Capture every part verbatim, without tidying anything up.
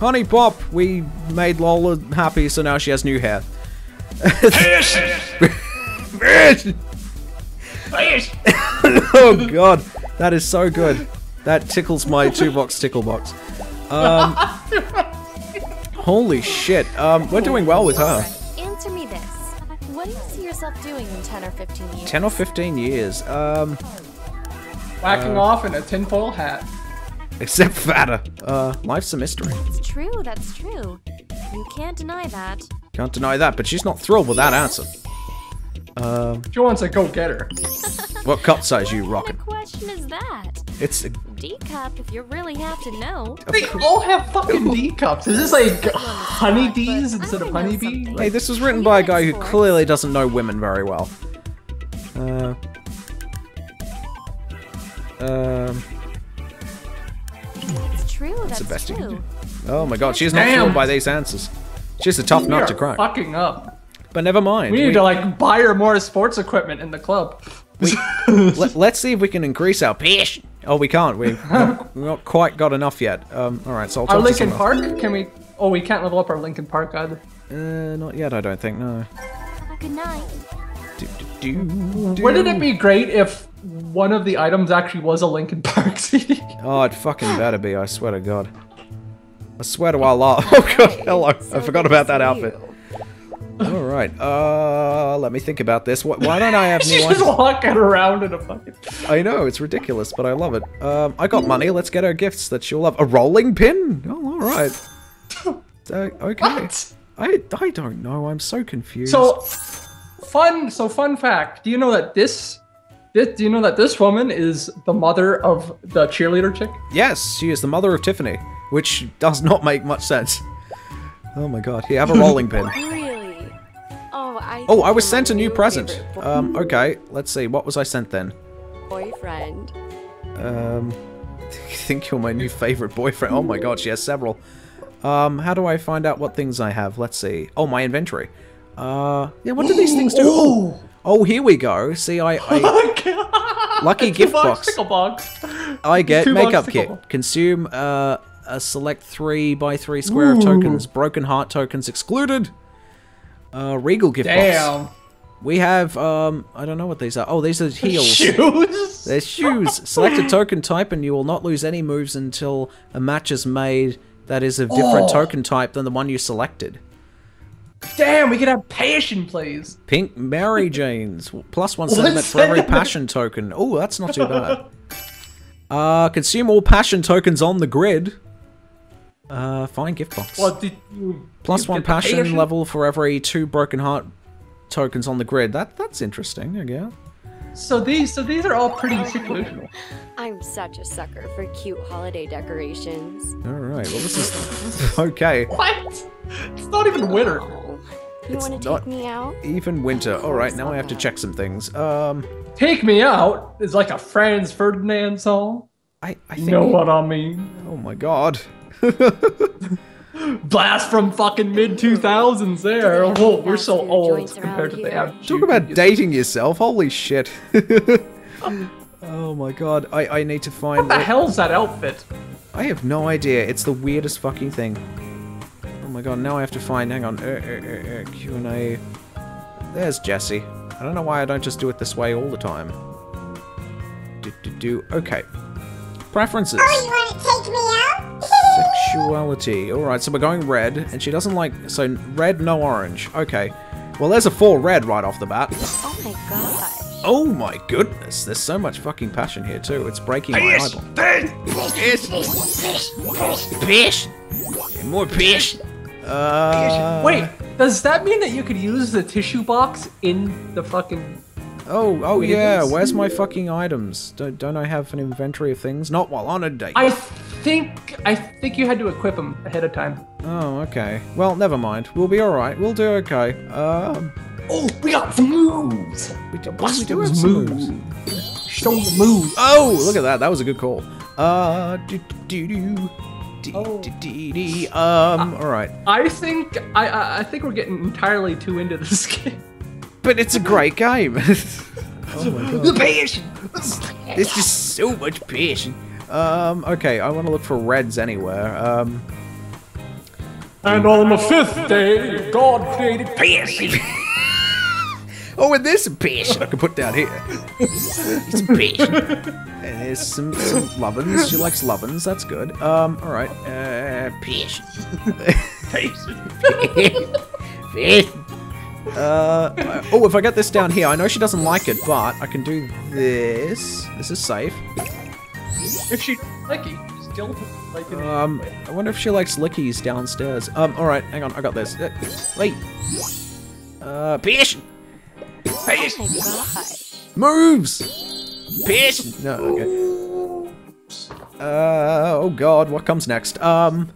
Huniepop, we made Lola happy, so now she has new hair. Oh god, that is so good. That tickles my two-box tickle box. Um, holy shit, um, we're doing well with her. Answer me this. What do you see yourself doing in ten or fifteen years? ten or fifteen years, um... Whacking uh, off in a tinfoil hat. Except fatter. Uh, life's a mystery. That's true, that's true. You can't deny that. Can't deny that, but she's not thrilled with that answer. Um, she wants a go-getter. What cup size what you rockin'? What question is that? It's a D cup, if you really have to know. They all have fucking D cups. Is this like honey bees instead of honey bees? Hey, this was written by a guy who clearly doesn't know women very well. Uh, um. That's true. That's the best you can do. Oh my god, she's not fooled by these answers. She's a tough nut to crack. Fucking up. But never mind. We need we, to like buy her more sports equipment in the club. We, let, let's see if we can increase our pish. Oh, we can't. We've not, not quite got enough yet. Um, all right, so I'll talk our Linkin to Park? Can we? Oh, we can't level up our Linkin Park either. Uh, not yet. I don't think. No. Good night. Do, do, do, do. Wouldn't it be great if one of the items actually was a Linkin Park C D? Oh, it fucking better be. I swear to God. I swear to Allah. Oh God, hello. So I forgot about that outfit. You. All right. Uh, let me think about this. Why, why don't I have? She's just walking around in a fucking. I know it's ridiculous, but I love it. Um, I got money. Let's get her gifts that she'll love. A rolling pin. Oh, all right. Uh, okay. What? I I don't know. I'm so confused. So fun. So fun fact. Do you know that this? This do you know that this woman is the mother of the cheerleader chick? Yes, she is the mother of Tiffany, which does not make much sense. Oh my god. Here, have a rolling pin. Oh, I was sent a new present. Um, okay, let's see. What was I sent then? Boyfriend. Um, I think you're my new favorite boyfriend. Oh my god, she has several. Um, how do I find out what things I have? Let's see. Oh, my inventory. Uh, yeah, what do these things do? Ooh. Oh, here we go. See, I... I lucky gift box. Pickle box. I get makeup kit. Consume uh, a select three by three square Ooh. Of tokens. Broken heart tokens excluded. Uh, Regal gift Damn. Box. We have, um, I don't know what these are. Oh, these are heels. Shoes? They're shoes. Select a token type and you will not lose any moves until a match is made that is of different oh. token type than the one you selected. Damn, we could have passion plays. Pink Mary Janes. Plus one sentiment for every passion token. Oh, that's not too bad. Uh, consume all passion tokens on the grid. Uh, fine gift box. What did you, Plus you one passion, passion level for every two broken heart tokens on the grid. That that's interesting, I guess. So these so these are all pretty seclusional. I'm such a sucker for cute holiday decorations. All right, well this is okay. What? It's not even winter. Oh, you want to take me out? Even winter. All right, now I have to check some things. Um, take me out is like a Franz Ferdinand song. I I think know what I mean. Oh my god. Blast from fucking mid two thousands there. Whoa, we're so old compared to the average. Talk about dating yourself. Holy shit. Oh my god. I, I need to find... What the hell's that outfit? I have no idea. It's the weirdest fucking thing. Oh my god, now I have to find... Hang on. Uh, uh, uh, uh, Q and A. There's Jesse. I don't know why I don't just do it this way all the time. Do, do, do. Okay. Preferences. Oh, you want to take me out? Sexuality. Alright, so we're going red, and she doesn't like... So, red, no orange. Okay. Well, there's a four red right off the bat. Oh my gosh. Oh my goodness. There's so much fucking passion here, too. It's breaking my eyeball. Pish! Pish! Pish! More pish! Uh... Wait, does that mean that you could use the tissue box in the fucking... Oh, oh yeah, where's my fucking items? Don't, don't I have an inventory of things? Not while on a date. I think, I think you had to equip them ahead of time. Oh, okay. Well, never mind. We'll be alright. We'll do okay. Um... Oh, we got some moves! We do, we do have some moves. moves. Show the moves. Oh, look at that. That was a good call. Uh, do do do. Dee, oh. dee, dee, dee. Um, alright. I think, I, I think we're getting entirely too into this game. But it's a great game. Oh my god. The passion! There's just so much passion. Um, okay, I want to look for reds anywhere. Um, and on the fifth day, God created passion. Oh, and there's some passion I can put down here. Some passion. And there's some, some lovin's. She likes lovin's. That's good. Um, all right. Uh, passion. Passion. Passion. Uh, oh, if I get this down here, I know she doesn't like it, but I can do this. This is safe. If she doesn't like it, you just don't like it. Um, I wonder if she likes lickies downstairs. Um, all right, hang on, I got this. Uh, wait. Uh, passion. Passion. Moves. Passion. No. Okay. Uh, oh God, what comes next? Um,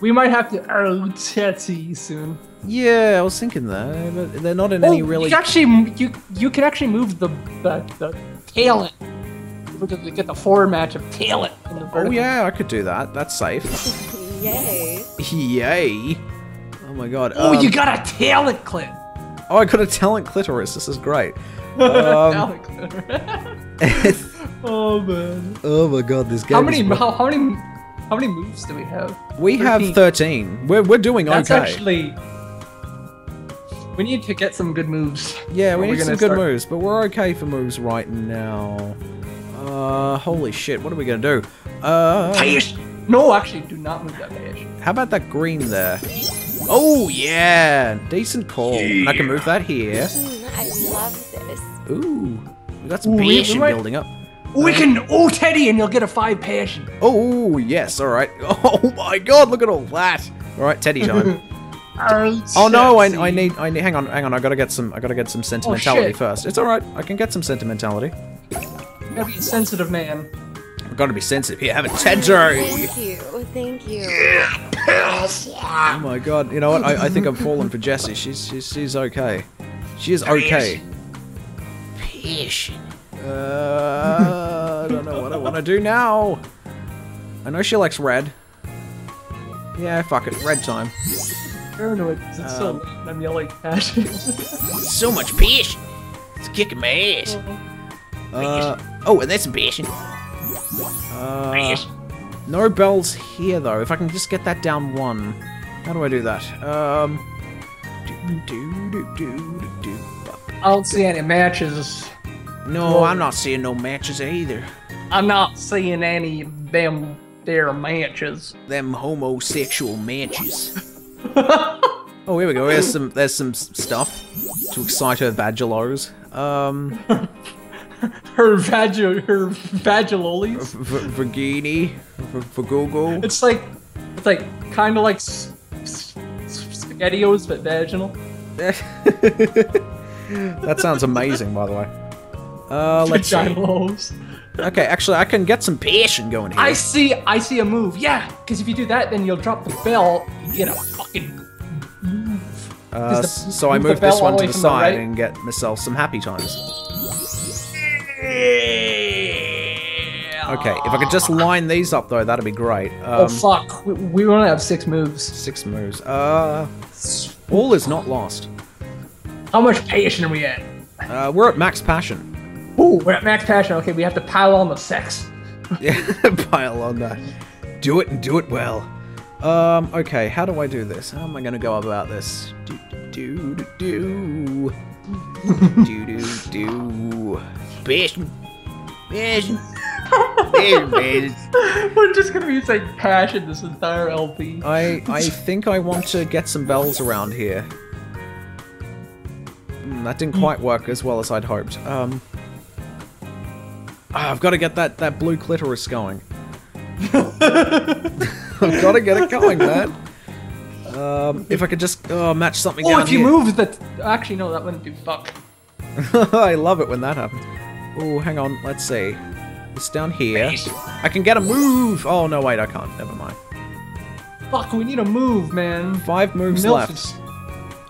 we might have to arrow Tetsi soon. Yeah, I was thinking that, but they're not in oh, any really. You can actually, you you can actually move the the, the tail end. We're gonna get the forward match of tail it. In the oh yeah, I could do that. That's safe. Yay! Yay! Oh my god! Oh, um, you got a tail it clip. Oh, I got a talent clitoris. This is great. Um, talent clitoris. Oh man! Oh my god! This game. How many? Is how, how many? How many moves do we have? We thirteen. Have thirteen. We're we're doing That's okay. That's actually. We need to get some good moves. Yeah, we need some good moves, but we're okay for moves right now. Uh, holy shit, what are we gonna do? Uh... No, actually, do not move that page. How about that green there? Oh, yeah! Decent call. Yeah. And I can move that here. I love this. Ooh. That's passion building up. We can... Oh, Teddy, and you'll get a five passion. Oh, yes, alright. Oh my god, look at all that! Alright, Teddy time. Oh no! I, I need. I need. Hang on. Hang on. I gotta get some. I gotta get some sentimentality oh, first. It's all right. I can get some sentimentality. You gotta be a sensitive man. I gotta be sensitive. Here, have a tender. Thank you. Thank you. Yeah, oh my god. You know what? I, I think I'm falling for Jesse. She's she's she's okay. She is okay. Passion. Uh, I don't know what I want to do now. I know she likes red. Yeah, fuck it. Red time. Paranoid, because it's um, so I'm yelling passion. So much passion! It's kicking my ass! Uh, oh, and that's some passion! Uh, no bells here, though. If I can just get that down one. How do I do that? Um, do, do, do, do, do, I don't see any matches. No, no, I'm not seeing no matches either. I'm not seeing any of them there matches. Them homosexual matches. Oh, here we go. There's some there's some stuff to excite her vagilos. Um, her vagil her vagilolis. Vagini, vagogo. It's like it's like kind of like SpaghettiOs but vaginal. That sounds amazing, by the way. Uh, let's vagilos. See. Okay, actually, I can get some passion going here. I see, I see a move. Yeah, because if you do that, then you'll drop the bell. You get a fucking move. Uh, the, so move I move this one to the side the right. and get myself some happy times. Okay, if I could just line these up though, that'd be great. Um, oh fuck, we, we only have six moves. Six moves. Uh, all is not lost. How much passion are we at? Uh, we're at max passion. Ooh, we're at max passion. Okay, we have to pile on the sex. Yeah, pile on that. Do it and do it well. Um, okay, how do I do this? How am I gonna go about this? Do do do do do do do. Passion, passion, passion. We're just gonna be saying passion this entire L P. I I think I want to get some bells around here. Mm, that didn't quite work as well as I'd hoped. Um. I've got to get that, that blue clitoris going. I've got to get it going, man. Um, if I could just oh, match something oh, down if you here. Move that... Actually, no, that wouldn't do fuck. I love it when that happens. Oh, hang on. Let's see. It's down here. I can get a move. Oh, no, wait, I can't. Never mind. Fuck, we need a move, man. Five moves Milf left. Is...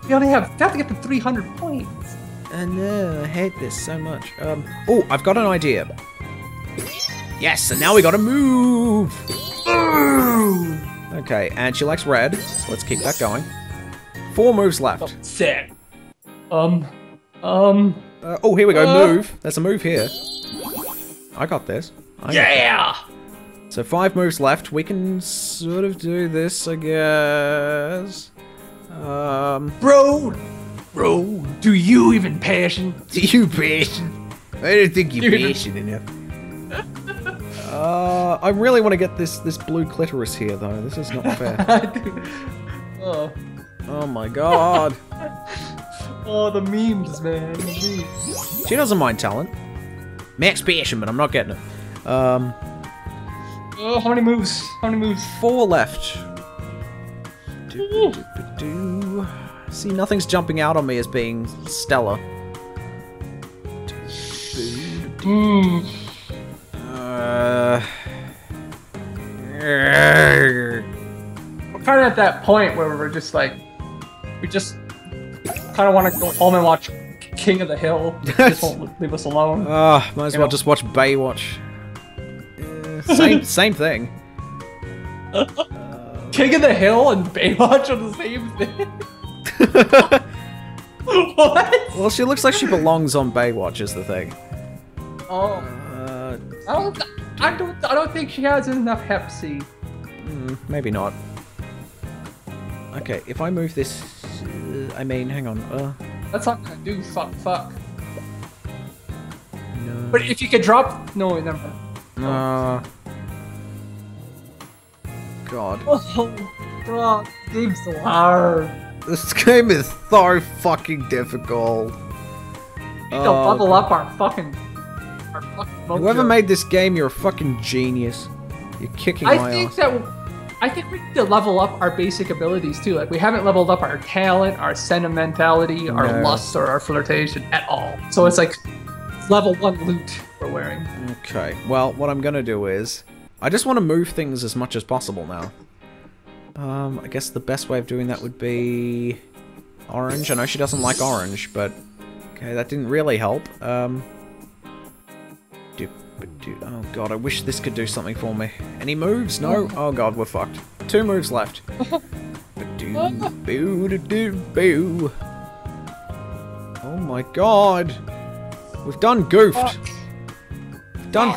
We only have... We have to get to three hundred points. I know. I hate this so much. Um, oh, I've got an idea. Yes, and now we gotta move! Ooh. Okay, and she likes red, so let's keep that going. Four moves left. Sick. Um, um... Uh, oh, here we go, uh, move. There's a move here. I got this. I yeah! Got this. So five moves left. We can sort of do this, I guess. Um... Bro! Bro, do you even passion? Do you passion? I don't think you're passion enough. uh, I really want to get this, this blue clitoris here, though. This is not fair. Oh. Oh my god. Oh, the memes, man. The memes. She doesn't mind talent. Max passion, but I'm not getting it. Um. Oh, how many moves? How many moves? Four left. Do, do, do, do. See, nothing's jumping out on me as being stellar. Mm. Uh. We're kind of at that point where we're just like, we just kind of want to go home and watch King of the Hill. Just won't leave us alone. Ah, uh, might as you well know? just watch Baywatch. Uh, same, same thing. Uh, King of the Hill and Baywatch are the same thing. What? Well, she looks like she belongs on Baywatch is the thing. Oh. Uh, I don't. I don't. I don't think she has enough Hep C. Mm, maybe not. Okay, if I move this, uh, I mean, hang on. Uh, That's not gonna do. Fuck. Fuck. No. But if you could drop, no, never mind. No. Uh, God. Oh, bro, this game's so hard. This game is so fucking difficult. We need to oh, bubble God. up our fucking, our fucking mojo. Whoever made this game, you're a fucking genius. You're kicking I my think ass. That, I think we need to level up our basic abilities too. Like, we haven't leveled up our talent, our sentimentality, no. our lust, or our flirtation at all. So it's like level one loot we're wearing. Okay, well, what I'm gonna do is, I just want to move things as much as possible now. Um, I guess the best way of doing that would be orange. I know she doesn't like orange, but okay, that didn't really help. Um, do, do, oh god, I wish this could do something for me. Any moves? No? Oh god, we're fucked. Two moves left. Ba-doo, boo, doo, boo. Oh my god! We've done goofed! We've done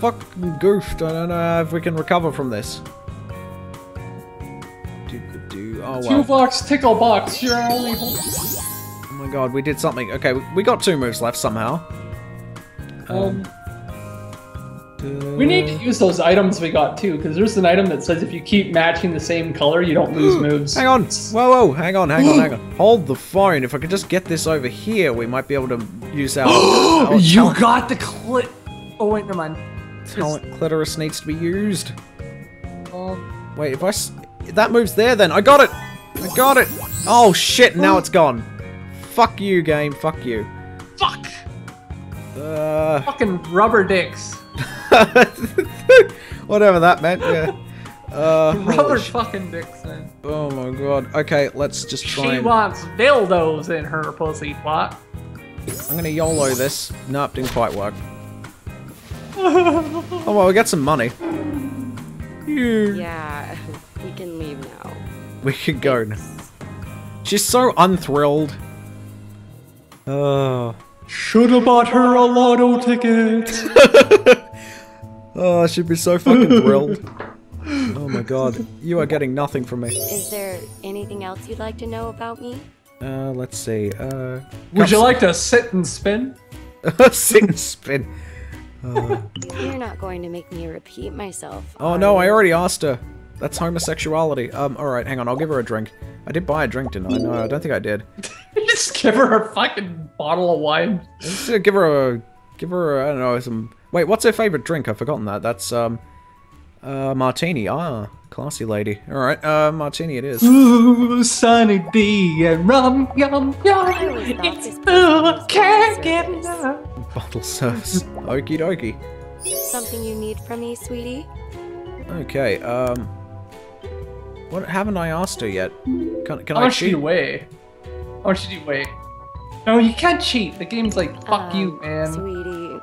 fucking goofed. I don't know if we can recover from this. Oh, well. Two box, tickle box, you're only holding. Oh my god, we did something. Okay, we, we got two moves left somehow. Um, um... We need to use those items we got too, because there's an item that says if you keep matching the same color, you don't lose moves. Hang on! Whoa, whoa, hang on, hang on, hang on. Hold the phone. If I could just get this over here, we might be able to use our... our you talent. got the clit... Oh wait, never mind. Talent just... clitoris needs to be used. Um... Wait, if I... S that move's there then. I got it! I got it! Oh shit, now it's gone. Fuck you, game. Fuck you. Fuck! Uh... Fucking rubber dicks. Whatever that meant, yeah. Uh, rubber fucking dicks, man. Oh my god. Okay, let's just try She and... wants dildos in her pussy, what? I'm gonna YOLO this. Nope, didn't quite work. Oh well, we got some money. Yeah. We can leave now. We can go now. She's so unthrilled. Oh. Should've bought her a lotto ticket. Oh, she'd be so fucking thrilled. Oh my god. You are getting nothing from me. Is there anything else you'd like to know about me? Uh, let's see. Uh, Would you like to sit and spin? Sit and spin. Uh. You're not going to make me repeat myself. Oh no, I already asked her. That's homosexuality. Um, alright, hang on, I'll give her a drink. I did buy a drink, didn't I? No, I don't think I did. Just give her a fucking bottle of wine. Just uh, give her a... Give her a, I don't know, some... Wait, what's her favorite drink? I've forgotten that. That's, um... Uh, martini. Ah, classy lady. Alright, uh, martini it is. Ooh, Sunny D and rum, yum, yum. It's ooh, can't get enough. Bottle service. Okie dokie. Something you need from me, sweetie? Okay, um... What, haven't I asked her yet? Can, can I cheat? She weigh? How much did you weigh? No, you can't cheat. The game's like, fuck uh, you, man. Sweetie,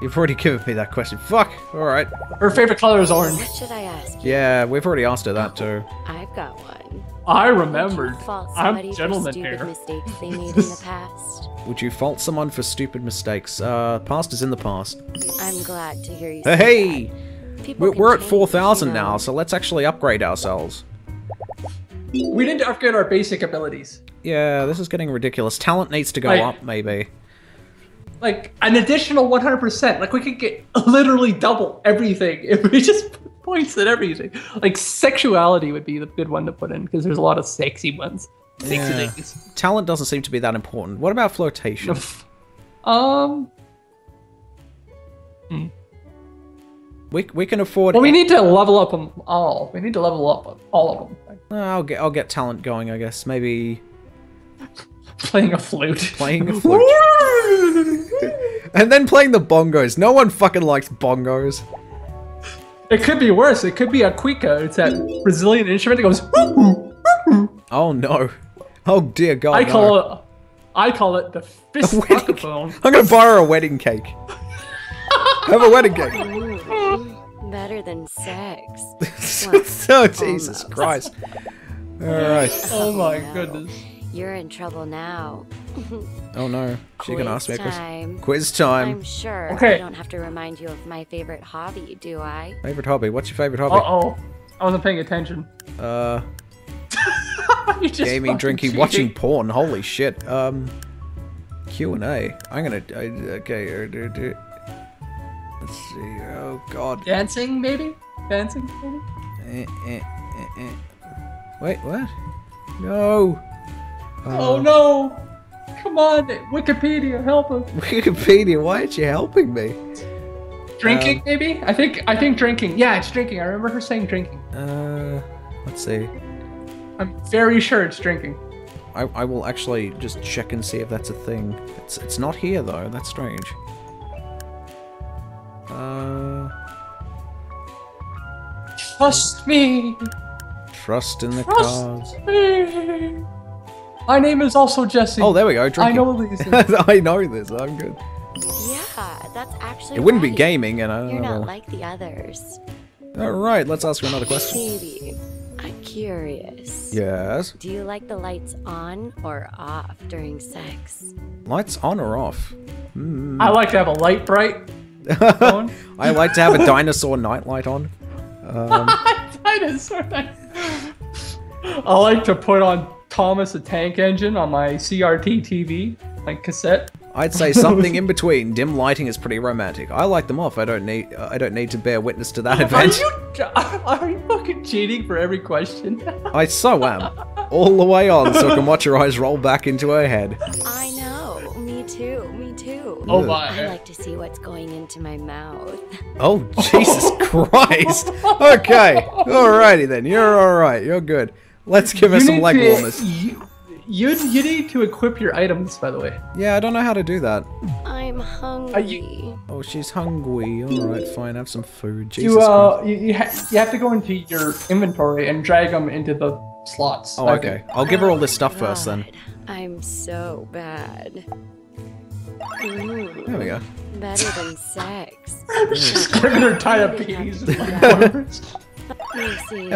You've already given me that question. Fuck! Alright. Her favorite color is orange. What should I ask you? Yeah, we've already asked her that too. I've got one. I remembered. Would you fault I'm gentleman for here. Mistakes they made in the past? Would you fault someone for stupid mistakes? Uh, past is in the past. I'm glad to hear you say hey! That. We're, we're at four thousand you know. Now, so let's actually upgrade ourselves. We need to upgrade our basic abilities. Yeah, this is getting ridiculous. Talent needs to go like, up, maybe. Like, an additional one hundred percent. Like, we could get literally double everything if we just put points at everything. Like, sexuality would be the good one to put in, because there's a lot of sexy ones. Sexy yeah. things. Talent doesn't seem to be that important. What about flirtation? um... Hmm. We, we can afford... Well, we need to level up them all. We need to level up all of them. Uh, I'll get I'll get talent going, I guess. Maybe... playing a flute. Playing a flute. And then playing the bongos. No one fucking likes bongos. It could be worse. It could be a cuica. It's that Brazilian instrument that goes... Oh, no. Oh, dear God, I call no. it... I call it the fist fuckaphone. I'm gonna borrow a wedding cake. Have a wedding cake. Better than sex. Oh, Jesus Christ. All right. Oh, oh my no. goodness. You're in trouble now. Oh no. She quiz can ask me a question. Quiz time. I'm sure okay. I don't have to remind you of my favorite hobby, do I? Favorite hobby? What's your favorite hobby? Uh-oh. I wasn't paying attention. Uh. Gaming, drinking, cheating. Watching porn. Holy shit. Um. Q and A. I'm gonna... I, okay. Okay. Let's see. Oh God. Dancing, maybe? Dancing, maybe? Eh, eh, eh, eh. Wait, what? No. Uh, oh no! Come on, Wikipedia, help us. Wikipedia, why aren't you helping me? Drinking, um, maybe? I think. I think drinking. Yeah, it's drinking. I remember her saying drinking. Uh, let's see. I'm very sure it's drinking. I I will actually just check and see if that's a thing. It's it's not here though. That's strange. Uh, trust me. Trust in the trust cars. Me. My name is also Jesse. Oh, there we go. Drinking. I know these. I know this. I'm good. Yeah, that's actually. It wouldn't right. be gaming, and I don't You're know. You're not like the others. All right, let's ask her another question. Baby, I'm curious. Yes. Do you like the lights on or off during sex? Lights on or off? Mm. I like to have a light bright. I like to have a dinosaur nightlight on. Um, dinosaur night. I like to put on Thomas the Tank Engine on my C R T T V, like cassette. I'd say something in between. Dim lighting is pretty romantic. I like them off. I don't need. Uh, I don't need to bear witness to that event. Are you, are you fucking cheating for every question? I so am, all the way on, so I can watch her eyes roll back into her head. I know. Me too. Me too. Oh my! I like to see what's going into my mouth. Oh Jesus Christ! Okay, alrighty then. You're all right. You're good. Let's give her you some leg to, warmers. You, you you need to equip your items, by the way. Yeah, I don't know how to do that. I'm hungry. You, oh, she's hungry. All right, fine. Have some food. Jesus you uh, Christ. you you, ha you have to go into your inventory and drag them into the slots. Oh, okay. I'll give her all this stuff oh, first then. I'm so bad. Ooh, there we go. Better than sex. She's giving her tied up peas. There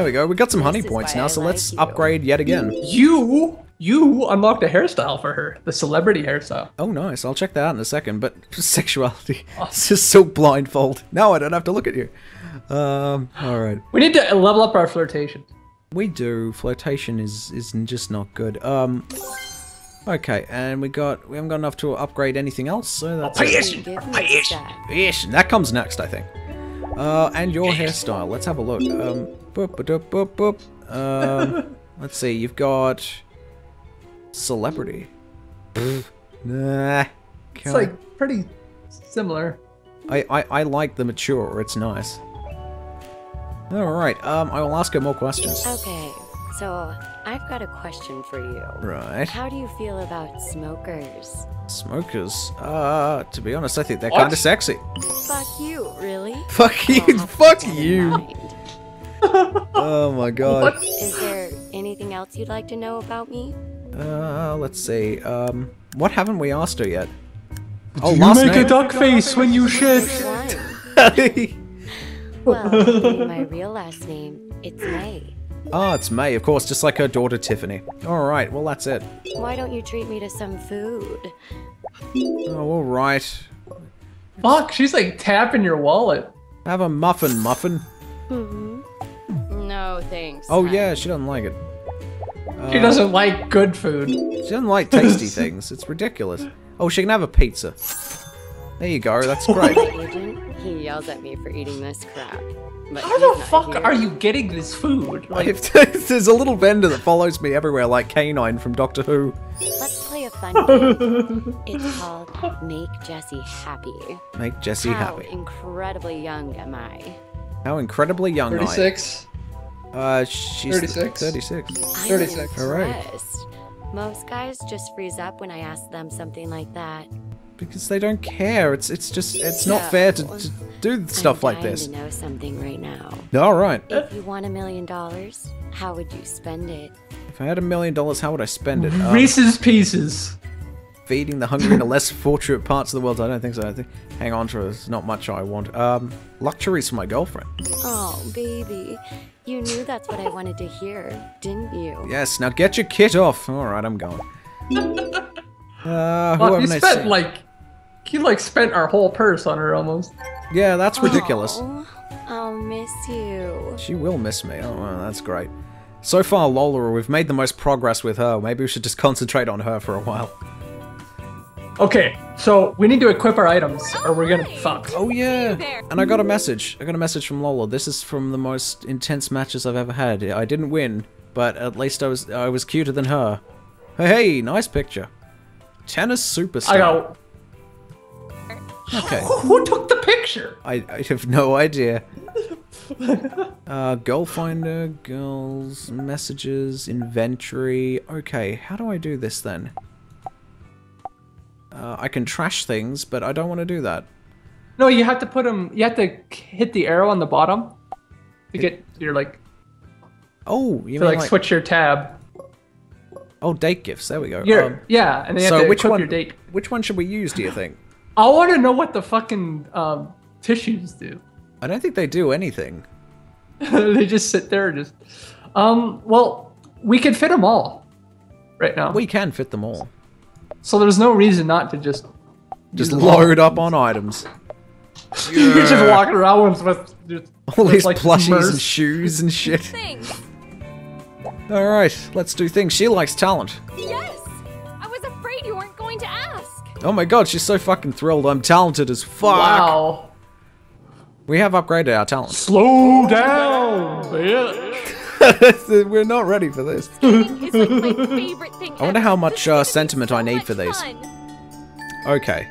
we go. We got some honey points now, so let's upgrade yet again. You, you unlocked a hairstyle for her, the celebrity hairstyle. Oh, nice. I'll check that out in a second. But sexuality, it's just so blindfold. Now I don't have to look at you. Um, all right. We need to level up our flirtation. We do. Flirtation is is just not good. Um. Okay, and we got we haven't got enough to upgrade anything else, so that's Passion! Passion! That comes next, I think. Uh, and your hairstyle. Let's have a look. Um, boop, boop, boop, boop. Um, let's see. You've got celebrity. Pfft, nah. It's on. Like pretty similar. I, I I like the mature. It's nice. All right. Um, I will ask her more questions. Okay. So, I've got a question for you. Right. How do you feel about smokers? Smokers? Uh, to be honest, I think they're what? Kinda sexy. Fuck you, really? Fuck you, well, fuck you! Oh my god. What? Is there anything else you'd like to know about me? Uh, let's see. Um, what haven't we asked her yet? Oh, you make night. a duck face when you shit. Well, my real last name, it's May. Oh, it's May, of course, just like her daughter Tiffany. Alright, well that's it. Why don't you treat me to some food? Oh, alright. Fuck, she's like tapping your wallet. Have a muffin, muffin. Mm-hmm. No, thanks. Oh honey. Yeah, she doesn't like it. She uh, doesn't like good food. She doesn't like tasty things, it's ridiculous. Oh, she can have a pizza. There you go, that's great. Agent, he yells at me for eating this crap. But how the fuck here. are you getting this food? Like, there's a little vendor that follows me everywhere like Canine from Doctor Who. Let's play a fun game. It's called Make Jesse Happy. Make Jesse how Happy. How incredibly young am I? How incredibly young thirty-six. I? Uh, she's thirty-six. thirty-six. thirty-six. All right. Most guys just freeze up when I ask them something like that. Because they don't care. It's it's just it's not fair to, to do stuff I'm dying like this. To know something right now. All right. If you won a million dollars, how would you spend it? If I had a million dollars, how would I spend it? Um, Reese's Pieces. Feeding the hungry in the less fortunate parts of the world. I don't think so. I think hang on to it. There's not much I want. Um, luxuries for my girlfriend. Oh baby, you knew that's what I wanted to hear, didn't you? Yes. Now get your kit off. All right, I'm going. Uh, well, you spent I seen? like. He like spent our whole purse on her almost. Yeah, that's ridiculous. Aww. I'll miss you. She will miss me. Oh, well, that's great. So far, Lola, we've made the most progress with her. Maybe we should just concentrate on her for a while. Okay, so we need to equip our items or we're gonna fuck. Oh yeah, and I got a message. I got a message from Lola. This is from the most intense matches I've ever had. I didn't win, but at least I was I was cuter than her. Hey, nice picture. Tennis superstar. I got. Okay. Who, who took the picture? I, I have no idea. Uh, goal finder, girls, messages, inventory. Okay, how do I do this then? Uh, I can trash things, but I don't want to do that. No, you have to put them. You have to hit the arrow on the bottom to get your like. Oh, you to, mean like, like switch your tab. Oh, date gifts. There we go. Um, yeah, and then you have so to which one, your date. Which one should we use? Do you think? I want to know what the fucking um, tissues do. I don't think they do anything. They just sit there and just... Um, well, we can fit them all right now. We can fit them all. So there's no reason not to just... Just load up on items. Yeah. You're just walking around with... with, with all these like, plushies immersed. and shoes and shit. Thanks. All right, let's do things. She likes talent. Yes! I was afraid you weren't going to ask. Oh my god, she's so fucking thrilled. I'm talented as fuck. Wow. We have upgraded our talent. Slow down, bitch. We're not ready for this. It's like my favorite thing I wonder how much uh, sentiment so I need for these. Fun. Okay.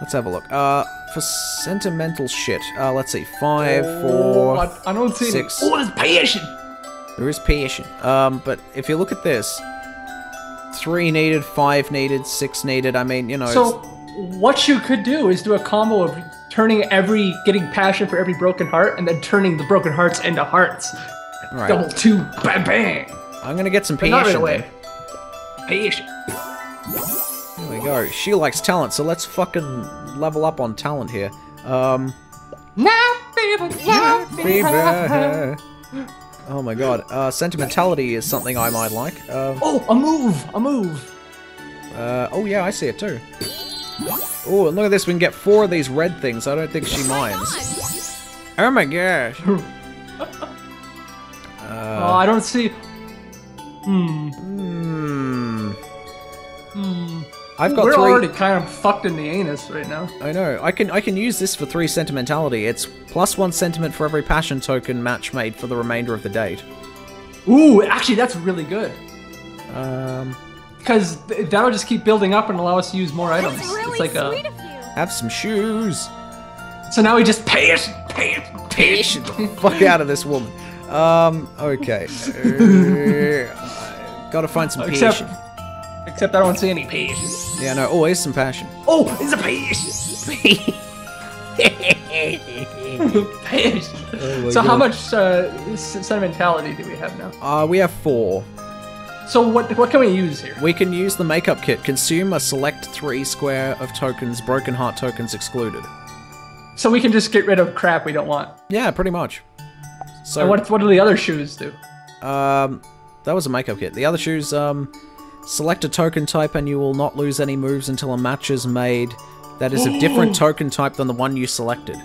Let's have a look. Uh, for sentimental shit. Uh, let's see. Five, four, oh, I don't see six. Oh, there's passion. There is passion. Um, but if you look at this. Three needed, five needed, six needed. I mean, you know. So, what you could do is do a combo of turning every, getting passion for every broken heart, and then turning the broken hearts into hearts. Right. Double two, bang bang. I'm gonna get some passion. But not right away. Passion. There we go. She likes talent, so let's fucking level up on talent here. Um. Now, baby, now, baby. Oh my god, uh, sentimentality is something I might like. Uh, oh, a move! A move! Uh, oh yeah, I see it too. Oh, and look at this, we can get four of these red things, I don't think she minds. Oh my gosh! uh, oh, I don't see... Hmm. Hmm. Hmm. I've got We're three... already kind of fucked in the anus right now. I know. I can I can use this for three sentimentality. It's plus one sentiment for every passion token match made for the remainder of the date. Ooh, actually, that's really good. Um, because th that'll just keep building up and allow us to use more items. Really it's like a have some shoes. So now we just pay it, pay it, pay it. Fuck out of this woman. Um. Okay. uh, gotta find some Except passion. Except I don't see any passion. Yeah, no. Oh, here's some passion. Oh, it's a passion. Passion. Oh so God. How much uh, sentimentality do we have now? Uh, we have four. So what what can we use here? We can use the makeup kit. Consume a select three square of tokens, broken heart tokens excluded. So we can just get rid of crap we don't want. Yeah, pretty much. So and what what do the other shoes do? Um, that was a makeup kit. The other shoes, um, select a token type and you will not lose any moves until a match is made that is a different token type than the one you selected.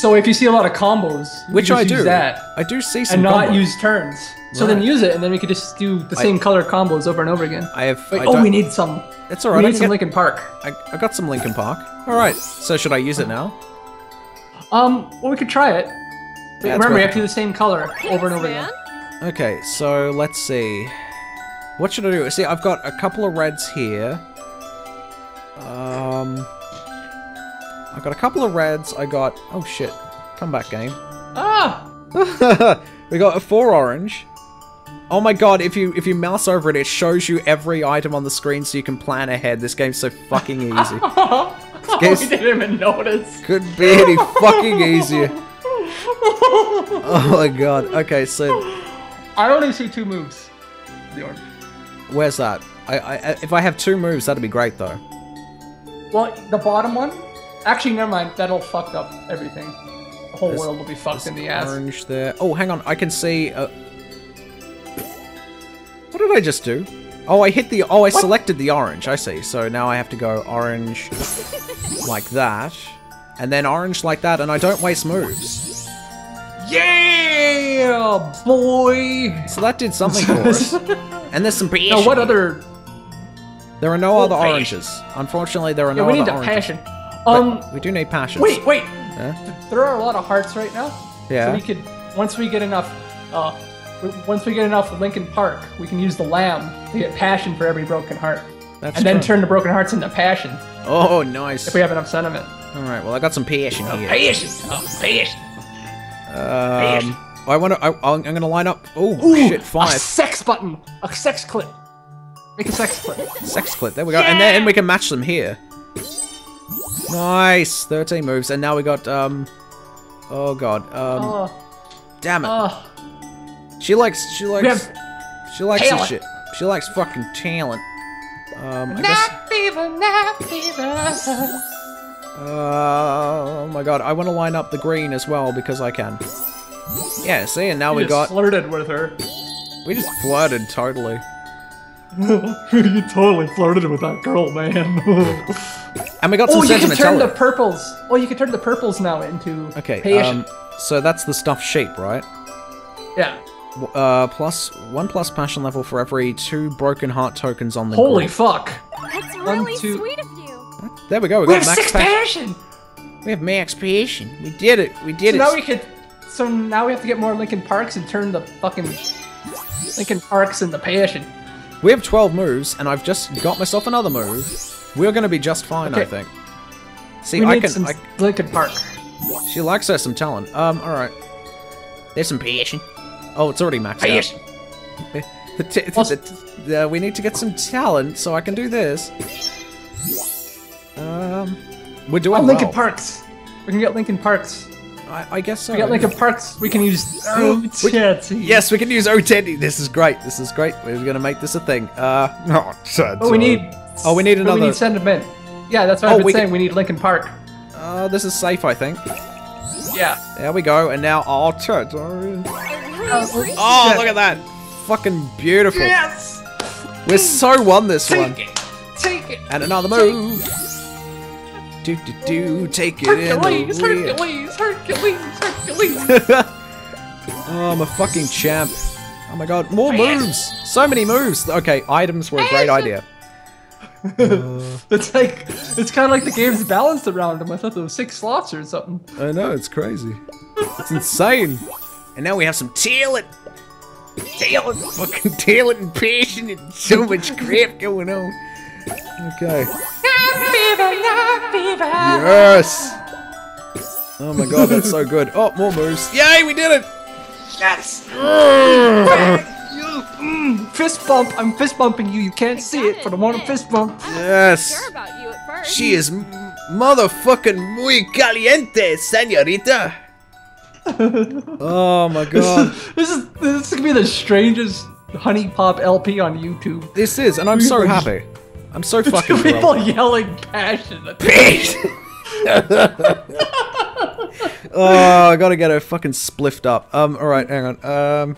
So if you see a lot of combos, you which can just I do, use that I do see some and not combos. Use turns. So right. Then use it, and then we could just do the I, same color combos over and over again. I have. Like, I oh, we need some. That's all right. We need I some get, Linkin Park. I I got some Linkin Park. All right. So should I use it now? Um. Well, we could try it. Yeah, remember, right. We have to do the same color over and over again. Okay. So let's see. What should I do? See, I've got a couple of reds here. Um. I got a couple of reds. I got. Oh shit! Come back, game. Ah! We got a four orange. Oh my god! If you if you mouse over it, it shows you every item on the screen, so you can plan ahead. This game's so fucking easy. Oh, we didn't even notice. Couldn't be any fucking easier. Oh my god. Okay, so I only see two moves. The orange. Where's that? I, I if I have two moves, that'd be great though. Well, the bottom one. Actually, never mind. That'll fuck up everything. The whole there's, world will be fucked in the ass. Orange there. Oh, hang on. I can see. Uh... What did I just do? Oh, I hit the. Oh, I what? selected the orange. I see. So now I have to go orange like that, and then orange like that, and I don't waste moves. Yeah, boy. So that did something for us. And there's some. Now, what other? There are no oh, other oranges. Unfortunately, there are yeah, no other oranges. We need passion. Um, we do need passions. Wait, wait. Yeah? There are a lot of hearts right now. Yeah. So we could, once we get enough, uh, once we get enough Linkin Park, we can use the lamb to get passion for every broken heart. That's and true. Then turn the broken hearts into passion. Oh, nice. If we have enough sentiment. All right. Well, I got some passion oh, here. Passion. Oh, passion. Um, passion. I want to. I'm going to line up. Oh shit! Five. A sex button. A sex clip. Make a sex clip. Sex clip. There we go. Yeah! And then we can match them here. Nice! thirteen moves, and now we got, um... Oh god, um... Oh. Damn it. Oh. She likes, she likes... She likes talent. This shit. She likes fucking talent. Um, I guess... fever, night fever. Uh, oh my god, I want to line up the green as well, because I can. Yeah, see, and now you we just got... flirted with her. We just flirted, totally. You totally flirted with that girl, man. And we got some sentimentality. Oh, you can turn the purples. Oh, you can turn the purples now into okay. Passion. Um, so that's the stuffed sheep, right? Yeah. Uh, plus one plus passion level for every two broken heart tokens on the. Holy group. Fuck! That's really one, two... sweet of you. There we go. We, we got have max six passion. passion. We have max passion. We did it. We did so it. Now we could. So now we have to get more Linkin Parks and turn the fucking Linkin Parks into passion. We have twelve moves, and I've just got myself another move. We're going to be just fine, okay. I think. See, we I need can. Some I... Linkin Park. She likes her some talent. Um, all right. There's some passion. Oh, it's already maxed passion. Out. The t the t uh, we need to get some talent, so I can do this. Um, we're doing. Oh, Linkin well. Parks. We can get Linkin Parks. I, I guess so. We got Linkin Parks. We can use Oh Teddy. Yes, we can use Oh Teddy. This is great. This is great. We're gonna make this a thing. Uh, oh, Teddy. Oh, we need. Oh, we need another. We need sentiment. Yeah, that's what oh, I've been we saying. Can... We need Linkin Park. Uh, this is safe, I think. Yeah. There we go. And now, oh, Teddy. Oh, look at that. Fucking beautiful. Yes. We're so won this Take one. Take it. Take it. And another move. Do do do, take it Hercules, in the wheel. Hercules, Hercules, Hercules, Hercules. Oh, I'm a fucking champ. Oh my god, more moves! So many moves! Okay, items were a great idea. Uh, it's like, it's kind of like the game's balanced around them. I thought there were six slots or something. I know, it's crazy. It's insane. And now we have some talent. Talent, fucking talent and passion and so much crap going on. Okay. Yes! Oh my god, that's so good. Oh, more moves. Yay, we did it! Yes! Mm, fist bump. I'm fist bumping you. You can't I see it, it, but I want a fist bump. Yes. Sure about you at first. She is m motherfucking muy caliente, señorita. Oh my god. This is this is gonna be the strangest Huniepop L P on YouTube. This is, and I'm so happy. I'm so fucking happy. People thrilled. Yelling passionate. Pete! Oh, I gotta get her fucking spliffed up. Um, alright, hang on. Um,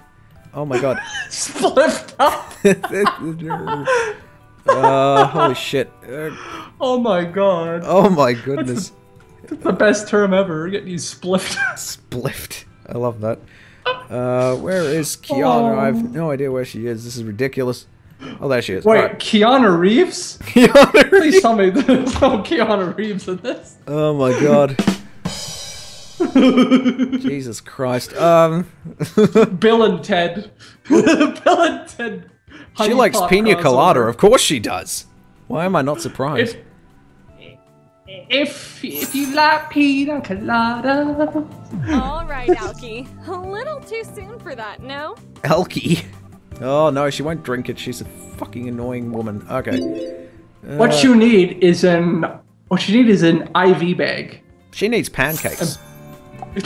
oh my god. Spliffed up? Uh, holy shit. Uh, oh my god. Oh my goodness. That's the best term ever, getting you spliffed. Spliffed. I love that. Uh, where is Keanu? Oh. I have no idea where she is. This is ridiculous. Oh, there she is. Wait, right. Keanu Reeves? Keanu Reeves? Please tell me there's no Keanu Reeves in this. Oh my god. Jesus Christ. Um. Bill and Ted. Bill and Ted. Honey she likes pina colada, over. Of course she does. Why am I not surprised? If if, if you like pina colada. All right, Alki. A little too soon for that, no? Alki. Oh no, she won't drink it. She's a fucking annoying woman. Okay. Uh, what you need is an what you need is an I V bag. She needs pancakes. Oh, dude,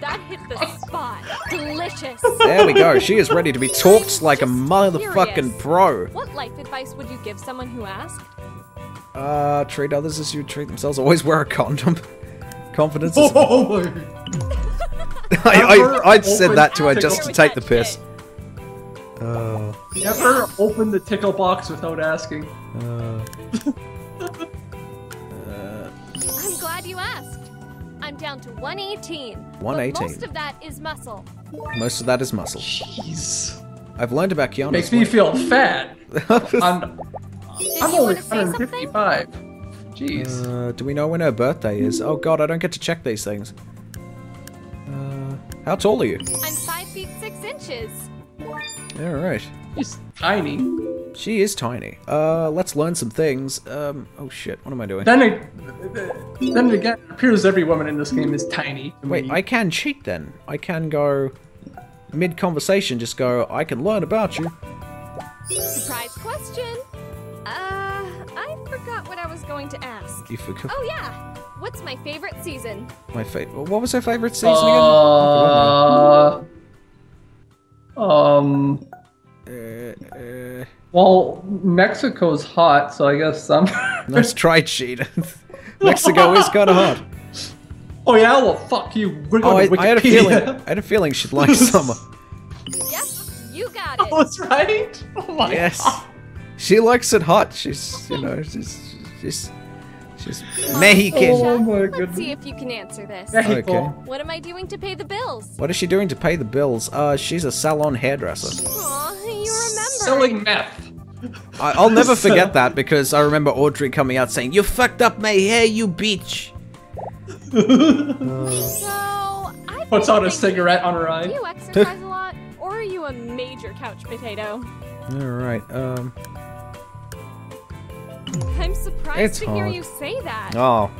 that hit the spot. Delicious. There we go. She is ready to be talked like a motherfucking pro. What life advice would you give someone who asked? Uh, treat others as you treat themselves. Always wear a condom. Confidence is... Oh, I, I, I said that to her just to take the piss. Uh, Never open the tickle box without asking. Uh, uh, I'm glad you asked. I'm down to one eighteen. one eighteen. Most of that is muscle. Most of that is muscle. Jeez. I've learned about Keanu. Makes me feel fat. I'm, I'm only one fifty-five. Jeez. Uh, do we know when her birthday is? Oh god, I don't get to check these things. Uh, how tall are you? I'm five feet six inches. Alright. She's tiny. She is tiny. Uh, let's learn some things. Um, oh shit, what am I doing? Then it, then again, it appears every woman in this game is tiny. Wait, me. I can cheat then. I can go mid-conversation, just go, I can learn about you. Surprise question. Uh, I forgot what I was going to ask. You forgot? Oh yeah, what's my favorite season? My favorite, what was her favorite season again? Uh... Um. Uh, uh, well, Mexico's hot, so I guess some. Let's try cheating. Mexico is kind of hot. Oh yeah, well fuck you. We're going oh, to I, I had a feeling. I had a feeling she'd like summer. Yes, you got it. Oh, that's right. Oh my yes, God. She likes it hot. She's, you know, she's, she's, she's well, Mexican. Oh my goodness. Let's see if you can answer this. Okay. What am I doing to pay the bills? What is she doing to pay the bills? Uh, she's a salon hairdresser. Aw, you remember. Selling meth. I, I'll never forget that because I remember Audrey coming out saying, "You fucked up my hair, you bitch." So, puts out a cigarette on her eye. Do you exercise a lot, or are you a major couch potato? All right. Um. I'm surprised it's to hard. Hear you say that. Oh,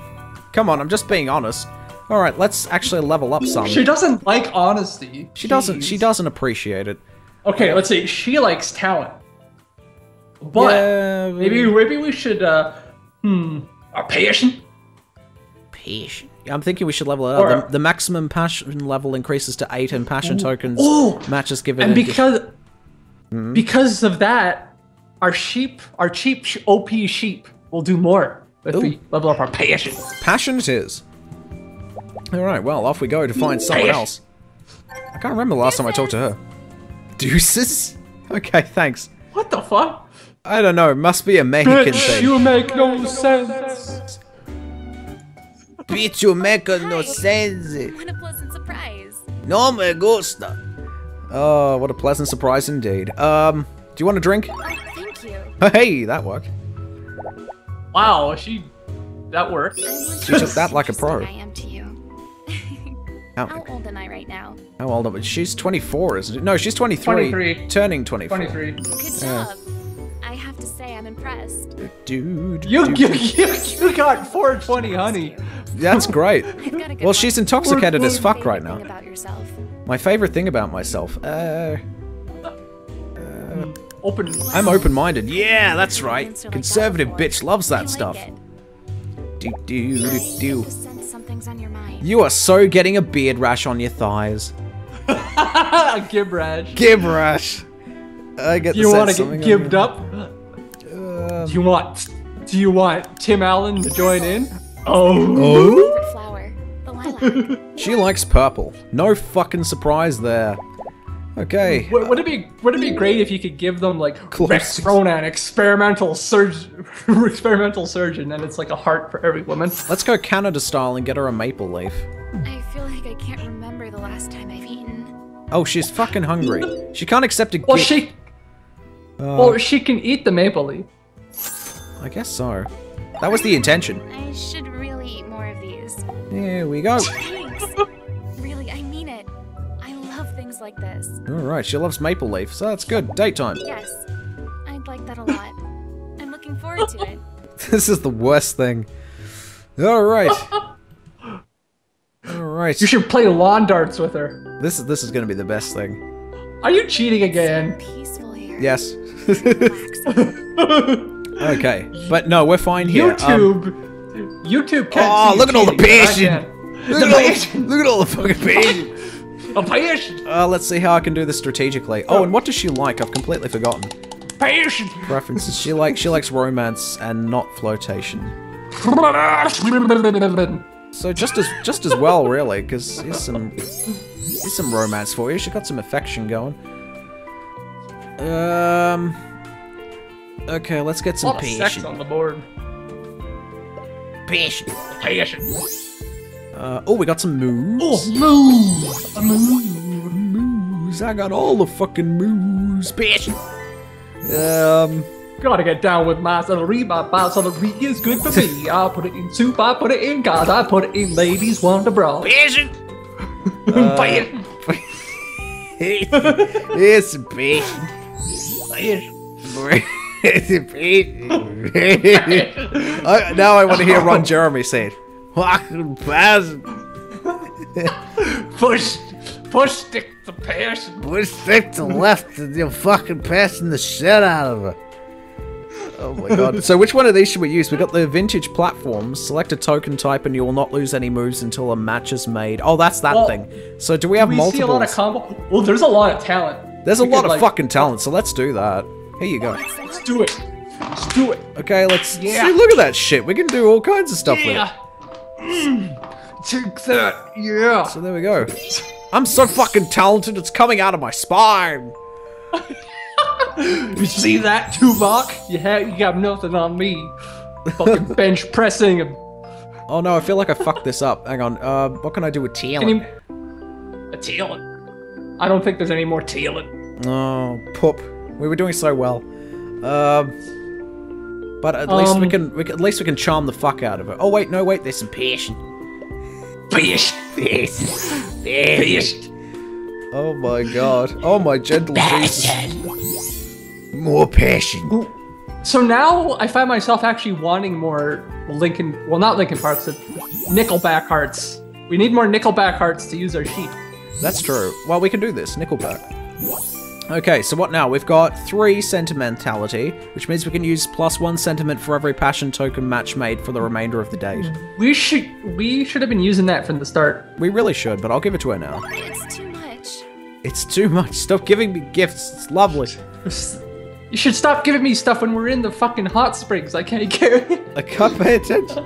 come on! I'm just being honest. All right, let's actually level up some. She doesn't like honesty. She Jeez. doesn't. She doesn't appreciate it. Okay, let's see. She likes talent, but yeah, maybe maybe we should. Uh, hmm, a passion. Passion. Yeah, I'm thinking we should level it up. Or, the, the maximum passion level increases to eight, and passion ooh, tokens ooh, matches given. And because mm-hmm. because of that. Our sheep, our cheap O P sheep will do more if Ooh. we level up our passion. Passion it is. Alright, well, off we go to find someone else. I can't remember the last Deuces. time I talked to her. Deuces? Okay, thanks. What the fuck? I don't know, must be a Mexican Bitch, thing. You make no sense. Bitch, you make oh, no sense. What a pleasant surprise. No me gusta. Oh, what a pleasant surprise indeed. Um, do you want a drink? Hey, that worked. Wow, she... that worked. She took that like a pro. I am to you. How, How old am I right now? How old am I? She's twenty-four, isn't it? No, she's twenty-three. twenty-three. Turning twenty-four. twenty-three. Good job. Uh, I have to say I'm impressed. Dude. You, you, you, you got four twenty, honey. That's great. Well, one. she's intoxicated as fuck right now. About yourself? My favorite thing about myself? Uh... Open. I'm open-minded. Yeah, that's right. Conservative bitch loves that stuff. Do, do, do, do. You are so getting a beard rash on your thighs. Gib rash. Gib rash. I get. Do you want to get gibbed up? Uh, do you want? Do you want Tim Allen to join in? Oh. Oh. Flower. The lilac. She likes purple. No fucking surprise there. Okay. Would, would it be would it be great if you could give them like Rexronan, experimental surgeon, experimental surgeon, and it's like a heart for every woman? Let's go Canada style and get her a maple leaf. I feel like I can't remember the last time I've eaten. Oh, she's fucking hungry. She can't accept a gift. Well, she. Uh, well, she can eat the maple leaf. I guess so. That was the intention. I should really eat more of these. Here we go. Like this. All right, she loves maple leaf, so that's good. Daytime. Yes, I'd like that a lot. I'm looking forward to it. This is the worst thing. All right. All right. You should play lawn darts with her. This is this is gonna be the best thing. Are you cheating again? It's so peaceful here. Yes. Okay, but no, we're fine here. YouTube. Um, YouTube. Can't oh, see look at all the passion. Look, the at passion. All, look at all the fucking passion. Uh, let's see how I can do this strategically. Oh, and what does she like? I've completely forgotten. Passion. Preferences. She likes she likes romance and not flotation. So just as just as well, really, because here's some here's some romance for you. She got some affection going. Um. Okay, let's get some passion. A lot of sex on the board. Passion. Passion. Uh, oh, we got some moves. Oh, moves! Moves! Moves! I got all the fucking moves, bitch! Um... Gotta get down with my celery, my bar celery is good for me. I put it in soup, I put it in cars, I put it in ladies want to brawl. Bitch! Bitch! It's a bitch. Bitch. I, now I want to hear Ron Jeremy say it. push, push, stick the passion. Push, stick to left, and you're fucking passing the shit out of her. Oh my god. So which one of these should we use? We got the vintage platforms. Select a token type, and you will not lose any moves until a match is made. Oh, that's that well, thing. So do we have multiple? We multiples? see a lot of combo. Well, there's a lot of talent. There's a lot of like... fucking talent. So let's do that. Here you go. Let's do it. Let's do it. Okay, let's. Yeah. See, look at that shit. We can do all kinds of stuff yeah. with it. Mm, take that, yeah. So there we go. I'm so fucking talented, it's coming out of my spine. You see that, Tuvok? You have, you got nothing on me. Fucking bench pressing. And... Oh no, I feel like I fucked this up. Hang on, uh, what can I do with tealing? You... A tealing? I don't think there's any more tealing. Oh, poop. We were doing so well. Um... Uh... But at least um, we can, we can, at least we can charm the fuck out of it. Oh wait, no wait, there's some passion. Passion, passion, passion. Oh my god! Oh my gentle passion. Jesus! More passion. So now I find myself actually wanting more Linkin. Well, not Linkin Park, but Nickelback hearts. We need more Nickelback hearts to use our sheep. That's true. Well, we can do this, Nickelback. Okay, so what now? We've got three sentimentality, which means we can use plus one sentiment for every passion token match made for the remainder of the date. We should we should have been using that from the start. We really should, but I'll give it to her now. It's too much. It's too much. Stop giving me gifts. It's lovely. You should stop giving me stuff when we're in the fucking hot springs. I can't carry it. I can't pay attention.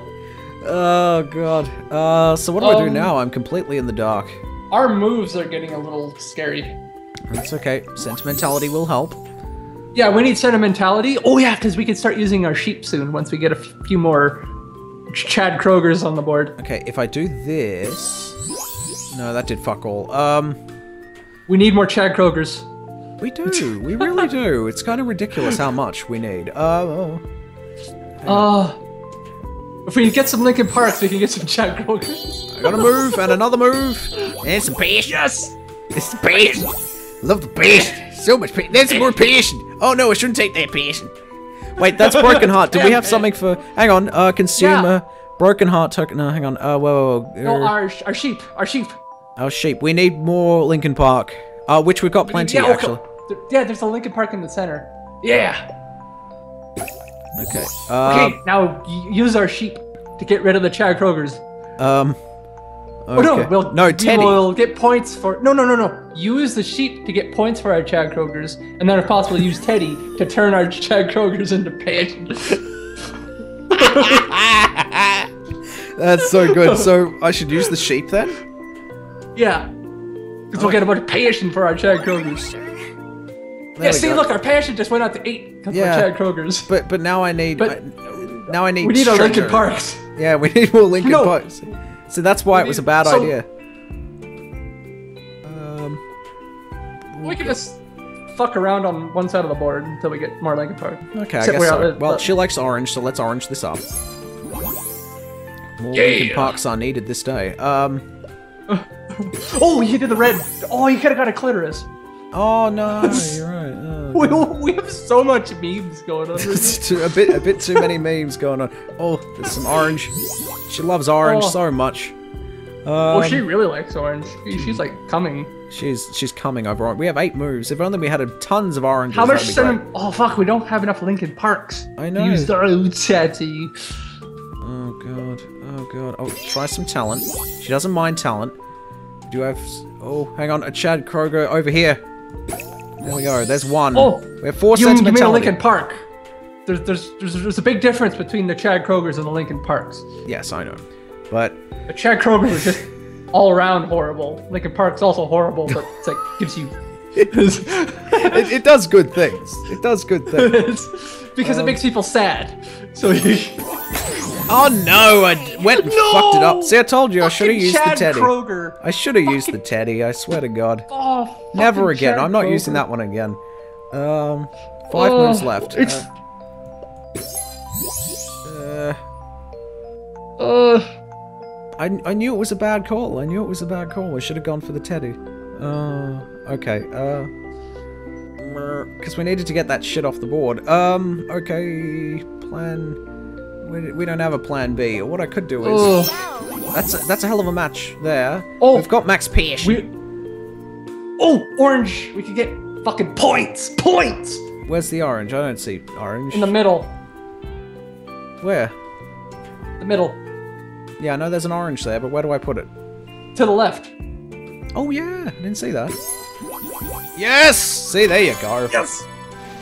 Oh, God. Uh, so what do um, I do now? I'm completely in the dark. Our moves are getting a little scary. That's okay. Sentimentality will help. Yeah, we need sentimentality. Oh yeah, because we can start using our sheep soon once we get a few more Chad Krogers on the board. Okay, if I do this... No, that did fuck all. Um, we need more Chad Krogers. We do. We really do. It's kind of ridiculous how much we need. Oh. Uh, uh, if we get some Linkin Parks, we can get some Chad Krogers. I got a move and another move. And some patience. Yes! It's patience. Love the patient. So much patient. That's more patient. Oh no, I shouldn't take that patient. Wait, that's broken heart. Do we have something for? Hang on. Uh, consumer yeah. broken heart token. No, hang on. Uh, whoa. whoa, whoa. No, our our sheep. Our sheep. Our sheep. We need more Linkin Park. Uh, which we've got plenty yeah, actually. Okay. Yeah, there's a Linkin Park in the center. Yeah. Okay. Uh, okay. Now use our sheep to get rid of the Chad Krogers. Um. Okay. Oh no. We'll, no, Teddy. We'll get points for. No, no, no, no. use the sheep to get points for our Chad Krogers, and then if possible use Teddy to turn our Chad Krogers into pigeons. That's so good. So I should use the sheep then? Yeah. Because oh. we'll get a bunch of passion for our Chad Krogers. There yeah, see, go. Look, our passion just went out to eight for yeah. Chad Krogers. But but now I need... But I, now I need... We need our Linkin Parks. Yeah, we need more Linkin no. Parks. So that's why we it was need, a bad so, idea. We can just fuck around on one side of the board until we get more Linkin Park. Okay, except I guess so. Well, she likes orange, so let's orange this up. More yeah. Linkin Parks are needed this day. Um. Oh, you did the red. Oh, you could have got a clitoris. Oh no, you're right. Oh, okay. we, we have so much memes going on. too, a bit, a bit too many memes going on. Oh, there's some orange. She loves orange oh. so much. Um, well, she really likes orange. She's like coming. She's she's coming over on. We have eight moves. If only we had a tons of oranges. How much? Cinnamon oh fuck! We don't have enough Linkin Parks. I know. Use the old chatty. Oh god. Oh god. Oh, try some talent. She doesn't mind talent. Do I have? Oh, hang on. A Chad Kroger over here. There we go. There's one. Oh, we have four sentimentality. You mean a Linkin Park? There's there's there's there's a big difference between the Chad Krogers and the Linkin Parks. Yes, I know. But a Chad Kroger was just all around horrible. Linkin Park's also horrible, but it's like gives you. it, it, it does good things. It does good things because um, it makes people sad. So you. Oh no! I went and no! fucked it up. See, I told you I should have used Chad the teddy. Kroger. I should have used the teddy. I swear to God. Oh, never again. Chad I'm not Kroger. using that one again. Um, five oh, moves left. It's. Uh. uh, uh I, I knew it was a bad call. I knew it was a bad call. I should have gone for the teddy. Oh, uh, okay. Uh, because we needed to get that shit off the board. Um, okay. Plan. We, we don't have a plan B. What I could do is. Oh. That's a, that's a hell of a match there. Oh, we've got Max Pierce. We, oh, orange. We could get fucking points. Points. Where's the orange? I don't see orange. In the middle. Where? The middle. Yeah, I know there's an orange there, but where do I put it? To the left. Oh yeah, I didn't see that. Yes! See, there you go. Yes!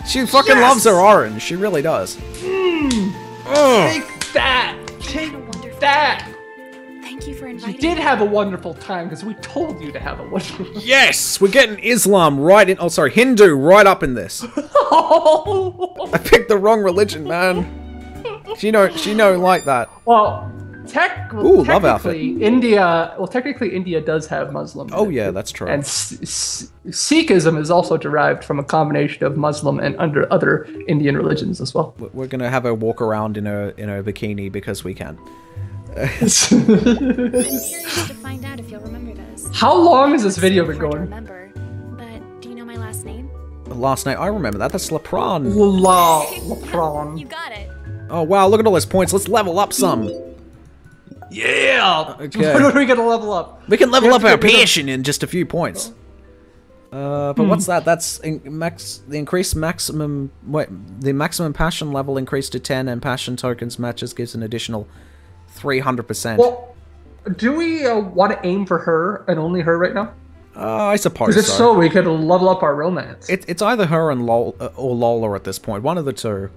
She fucking yes! loves her orange, she really does. Mm. Oh. Take that! Take that! Thank you for inviting me. You did have a wonderful time, because we told you to have a wonderful time. Yes! We're getting Islam right in- oh sorry, Hindu right up in this. I picked the wrong religion, man. She don't, she don't like that. Well. Tech, well, Ooh, technically, love India. Well, technically, India does have Muslim. Oh in it. yeah, that's true. And S Sikhism is also derived from a combination of Muslim and under other Indian religions as well. We're gonna have her walk around in her in her bikini because we can. I'm curious to find out if you'll remember this. How long has this video been going? Remember, but do you know my last name? The last name, I remember that. That's Lapran. La Lapran. You got it. Oh wow! Look at all those points. Let's level up some. Yeah! Okay. What are we gonna level up? We can level up our passion in just a few points. Uh, but hmm. what's that? That's in max. The increased maximum. Wait, the maximum passion level increased to ten, and passion tokens matches gives an additional three hundred percent. Well, do we uh, want to aim for her and only her right now? Uh, I suppose. Because if so, we could level up our romance. It, it's either her and Lol or Lola at this point. One of the two.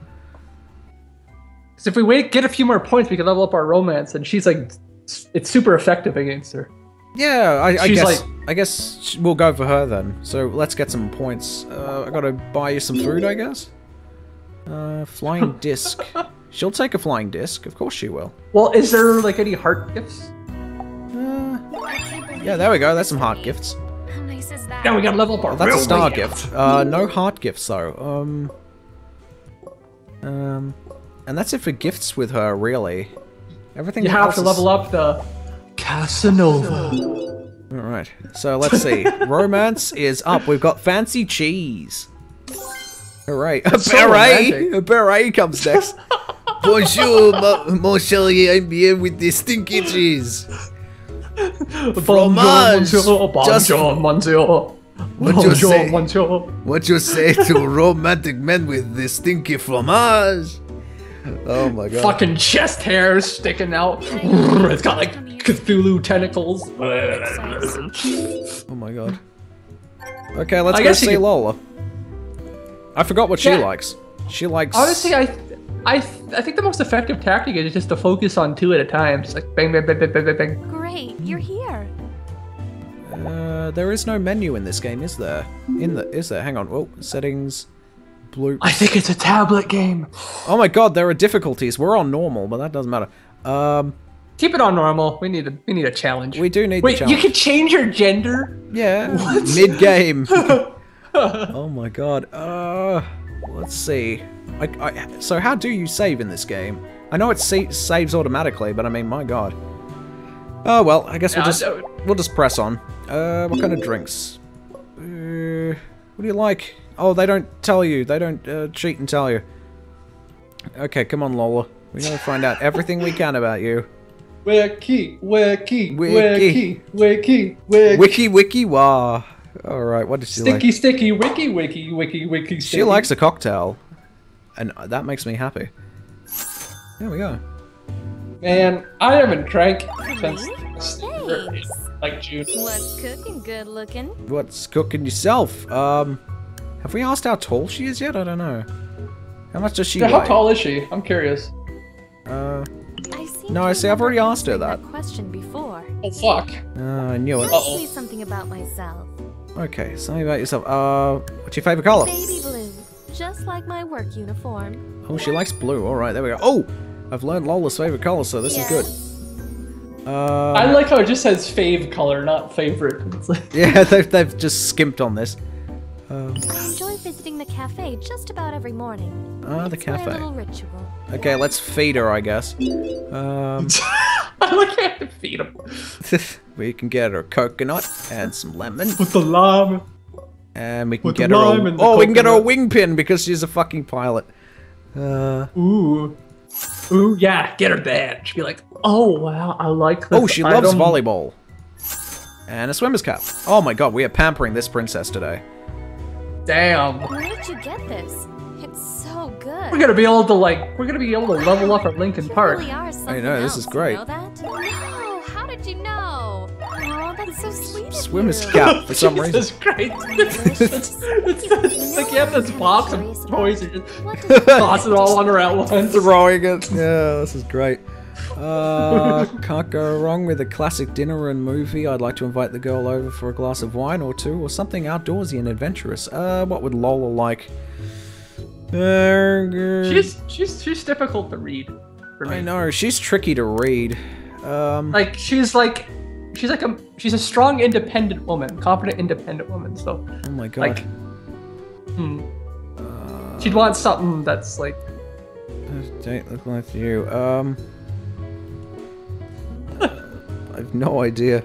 So if we wait, get a few more points, we can level up our romance, and she's like, it's super effective against her. Yeah, I, I guess. Like, I guess we'll go for her then. So let's get some points. Uh, I gotta buy you some food, I guess. Uh, flying disc. She'll take a flying disc, of course she will. Well, is there like any heart gifts? Uh, yeah, there we go. That's some heart gifts. How nice is that? Now we gotta level up our. Oh, that's a star gift. Uh, no heart gifts though. Um. Um. And that's it for gifts with her, really. Everything you have to is... level up the Casanova. All right, so let's see. Romance is up. We've got fancy cheese. Hooray! A beret. So a beret comes next. Bonjour, mon chéri. I'm here with the stinky cheese. Fromage. Bonjour, monsieur. What you say? What you say to romantic men with the stinky fromage? Oh my god. Fucking chest hairs sticking out. It's got like Cthulhu tentacles. Oh my god. Okay, let's I go see Lola. I forgot what yeah. she likes. She likes... Honestly, I I, I think the most effective tactic is just to focus on two at a time. It's like bang, bang, bang, bang, bang, bang. Great, you're here. Uh, there is no menu in this game, is there? In the Is there? Hang on. Oh, settings. Bloops. I think it's a tablet game. Oh my god, there are difficulties. We're on normal, but that doesn't matter. Um... Keep it on normal. We need a we need a challenge. We do need. Wait, the challenge. You can change your gender. Yeah. What? Mid game. Oh my god. Uh, let's see. I, I, so how do you save in this game? I know it sa saves automatically, but I mean, my god. Oh well, I guess we'll just we'll just press on. Uh, what kind of drinks? Uh, what do you like? Oh, they don't tell you. They don't uh, cheat and tell you. Okay, come on, Lola. We gotta find out everything we can about you. Wiki, wiki, wiki, wiki, wiki, wiki, wiki, wah. All right, what does she like? Sticky, sticky, wiki, wiki, wiki, wiki. She likes a cocktail, and that makes me happy. There we go. Man, I haven't drank since like June. What's cooking? Good looking. What's cooking yourself? Um, have we asked how tall she is yet? I don't know. How much does she weigh? How tall is she? I'm curious. Uh. No, I see. I've already asked her that. Question before. Oh fuck! Uh, I knew it. Tell me something about myself. Okay, something about yourself. Uh, what's your favorite color? Baby blue, just like my work uniform. Oh, she likes blue. All right, there we go. Oh, I've learned Lola's favorite color, so this yeah. is good. Uh, I like how it just says "fave color," not favorite. Yeah, they've they've just skimped on this. Um, I enjoy visiting the cafe just about every morning. Ah, the cafe. My little ritual. Okay, let's feed her, I guess. Um, I like how to feed her. We can get her coconut and some lemon. With the lime. And we can With get her. A, oh, coconut. We can get her a wing pin because she's a fucking pilot. Uh, Ooh. Ooh, yeah, get her bad. She'd be like, oh wow, I like this. Oh, she item. Loves volleyball. And a swimmer's cap. Oh my god, we are pampering this princess today. Damn. Where did you get this? It's so good. We're gonna be able to like, we're gonna be able to level up at Linkin Park. Really are I know else. This is great. You know that? Oh, how did you know? Oh, that's so sweet. Swim is cap for some reason. Jesus Christ! It's, it's, it's, it's like you have this box of toys and just toss it all on her at once, throwing it. Yeah, this is great. Uh, can't go wrong with a classic dinner and movie. I'd like to invite the girl over for a glass of wine or two, or something outdoorsy and adventurous. Uh, what would Lola like? Uh, she's she's she's difficult to read. For me. I know she's tricky to read. Um, like she's like she's like a she's a strong, independent woman, competent, independent woman. So oh my god, like, hmm. uh, she'd want something that's like. Don't look like you. Um. I have no idea.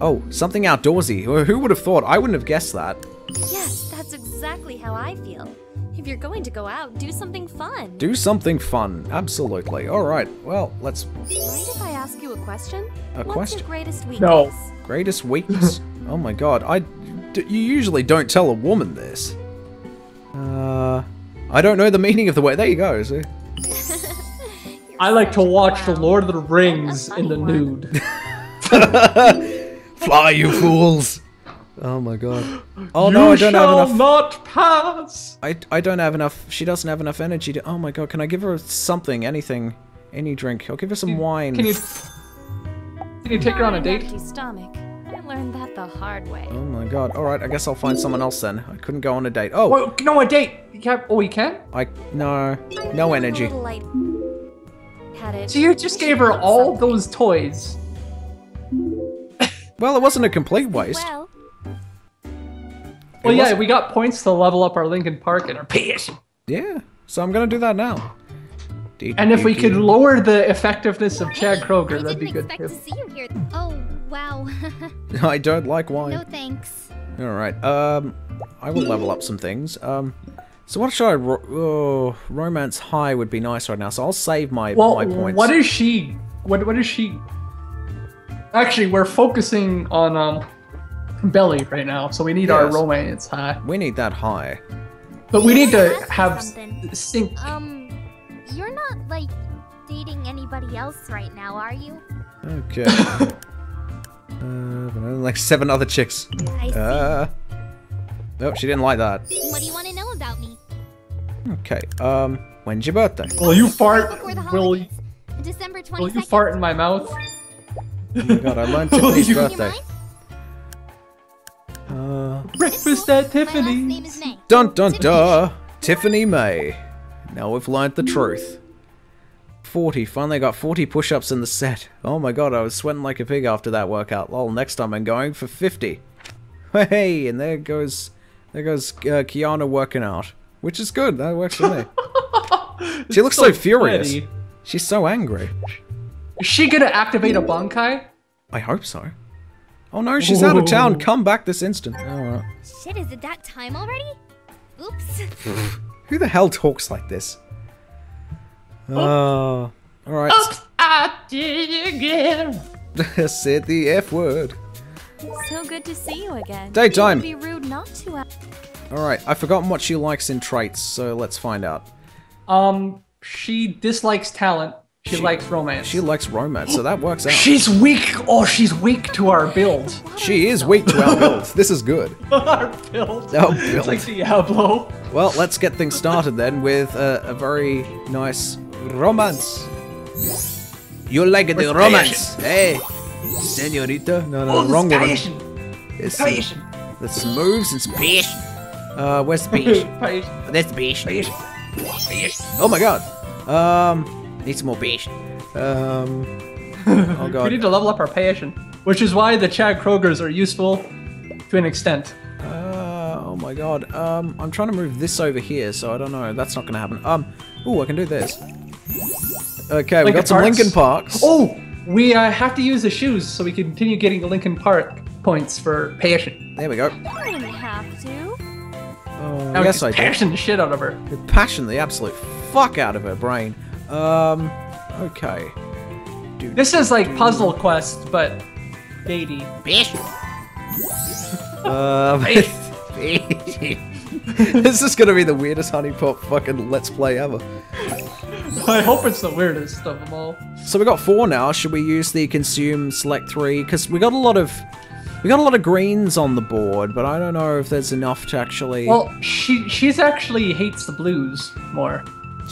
Oh, something outdoorsy. Who would have thought? I wouldn't have guessed that. Yes, that's exactly how I feel. If you're going to go out, do something fun. Do something fun. Absolutely. All right. Well, let's... Mind if I ask you a question? A What's question? Your greatest weakness? No. Greatest weakness? Oh my god. I... D you usually don't tell a woman this. Uh... I don't know the meaning of the word. There you go. So... I like to watch The Lord of the Rings in the nude. Fly, you fools! Oh my god. Oh no, you I don't have enough. You shall not pass! I, I don't have enough. She doesn't have enough energy to. Oh my god, can I give her something? Anything? Any drink? I'll give her some can, wine. Can you, can you take her on a date? Stomach. I learned that the hard way. Oh my god. Alright, I guess I'll find someone else then. I couldn't go on a date. Oh! Wait, no, a date! You can't, oh, you can? I. No. No energy. So you just gave her all those toys. Well, it wasn't a complete waste. Well, well yeah, we got points to level up our Linkin Park and our P S. Yeah, so I'm gonna do that now. And if we could lower the effectiveness of Chad Kroger, that'd be good too. Oh wow. I don't like wine. No thanks. All right. Um, I will level up some things. Um. So what should I... Ro oh, romance high would be nice right now, so I'll save my, well, my points. What is she? What What is she? Actually, we're focusing on um, Belly right now, so we need yes. our romance high. We need that high. But we need to have sync. Um, you're not, like, dating anybody else right now, are you? Okay. uh, and like seven other chicks. I see. Uh, nope, she didn't like that. What do you want to know about me? Okay, um, when's your birthday? Will you fart? Will you? December twenty-second. Will you fart in my mouth? Oh my god, I learned Tiffany's birthday. Uh, Breakfast at Tiffany's. Dun dun duh. Tiffany May. Now we've learned the truth. forty. Finally got forty push-ups in the set. Oh my god, I was sweating like a pig after that workout. Lol, next time I'm going for fifty. Hey, and there goes... There goes uh, Kiana working out. Which is good, that works for me. She looks so, so furious. Funny. She's so angry. Is she gonna activate a Bankai? I hope so. Oh no, she's Ooh. out of town. Come back this instant. Oh, uh. Shit, is it that time already? Oops. Who the hell talks like this? Oh, uh, alright. Oops, I did it again. Said the F word. So good to see you again. Daytime. Be rude not to. Alright, I've forgotten what she likes in traits, so let's find out. Um, she dislikes talent. She, she likes romance. She likes romance, so that works out. She's weak. Oh, she's weak to our build. She is weak to our build. This is good. Our build. Our build. It's like Diablo. Well, let's get things started then with a, a very nice romance. You like Where's the romance, passion? Hey, señorita? No, no, oh, wrong one. It's passion. The moves. It's passion. Uh, where's the beach? That's passion. Oh my god. Um. Need some more passion. Um, oh god. We need to level up our passion, which is why the Chad Krogers are useful to an extent. Uh, oh my god. Um, I'm trying to move this over here, so I don't know. That's not going to happen. Um, ooh, I can do this. Okay, Lincoln we got some Parks. Linkin Parks. Oh, we uh, have to use the shoes so we continue getting the Linkin Park points for passion. There we go. I didn't have to. Oh, now I guess I passion did. the shit out of her. The passion the absolute fuck out of her brain. Um, okay. Dude, this is like Puzzle Quest, but baby. Um, this is gonna be the weirdest Huniepop fucking Let's Play ever. I hope it's the weirdest of them all. So we got four now. Should we use the consume select three? Because we got a lot of we got a lot of greens on the board, but I don't know if there's enough to actually. Well, she she's actually hates the blues more.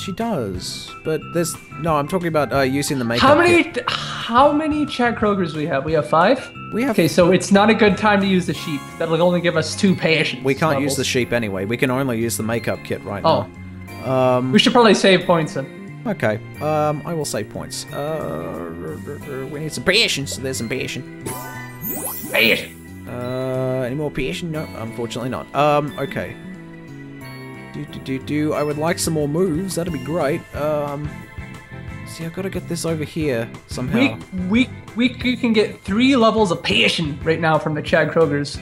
She does, but there's no. I'm talking about uh, using the makeup. How many? Kit. How many Chad Krogers do we have? We have five. We have. Okay, so it's not a good time to use the sheep. That'll only give us two passions. We can't levels. use the sheep anyway. We can only use the makeup kit right oh. now. Oh. Um, we should probably save points then. Okay. Um, I will save points. Uh, we need some passions. So there's some passion. Passion. Uh, any more passion? No, unfortunately not. Um, okay. Do, do, do, do. I would like some more moves, that'd be great. Um, see, I've got to get this over here somehow. We, we, we can get three levels of passion right now from the Chad Krogers.